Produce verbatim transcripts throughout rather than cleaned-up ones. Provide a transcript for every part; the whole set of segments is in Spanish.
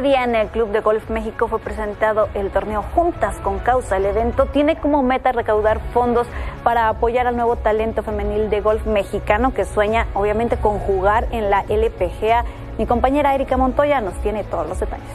Este día en el Club de Golf México fue presentado el torneo Xuntas con Causa. El evento tiene como meta recaudar fondos para apoyar al nuevo talento femenil de golf mexicano que sueña obviamente con jugar en la L P G A. Mi compañera Erika Montoya nos tiene todos los detalles.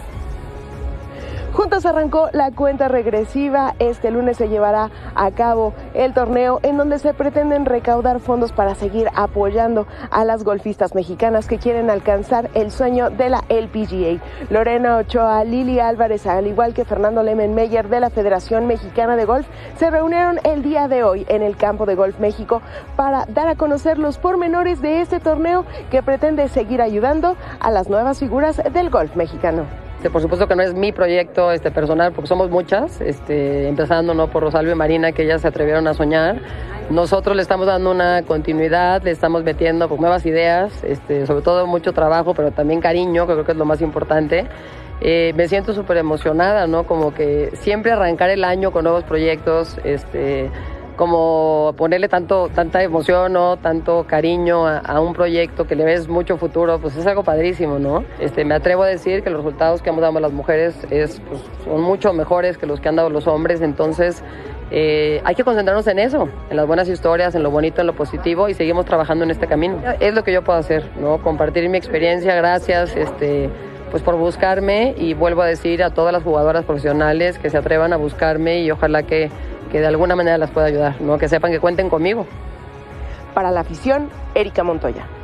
Juntas arrancó la cuenta regresiva. Este lunes se llevará a cabo el torneo en donde se pretenden recaudar fondos para seguir apoyando a las golfistas mexicanas que quieren alcanzar el sueño de la L P G A. Lorena Ochoa, Lili Álvarez, al igual que Fernando Lemen Meyer de la Federación Mexicana de Golf, se reunieron el día de hoy en el campo de Golf México para dar a conocer los pormenores de este torneo que pretende seguir ayudando a las nuevas figuras del golf mexicano. Por supuesto que no es mi proyecto este, personal, porque somos muchas, este, empezando ¿no? por Rosalba y Marina, que ellas se atrevieron a soñar. Nosotros le estamos dando una continuidad, le estamos metiendo pues, nuevas ideas, este, sobre todo mucho trabajo, pero también cariño, que creo que es lo más importante. Eh, me siento súper emocionada, ¿no? Como que siempre arrancar el año con nuevos proyectos, este, como ponerle tanto, tanta emoción, ¿no? Tanto cariño a, a un proyecto que le ves mucho futuro, pues es algo padrísimo, ¿no? Este, me atrevo a decir que los resultados que hemos dado a las mujeres es, pues, son mucho mejores que los que han dado los hombres, entonces eh, hay que concentrarnos en eso, en las buenas historias, en lo bonito, en lo positivo y seguimos trabajando en este camino. Es lo que yo puedo hacer, ¿no? Compartir mi experiencia, gracias, este... pues por buscarme y vuelvo a decir a todas las jugadoras profesionales que se atrevan a buscarme y ojalá que, que de alguna manera las pueda ayudar, ¿no? Que sepan que cuenten conmigo. Para la afición, Erika Montoya.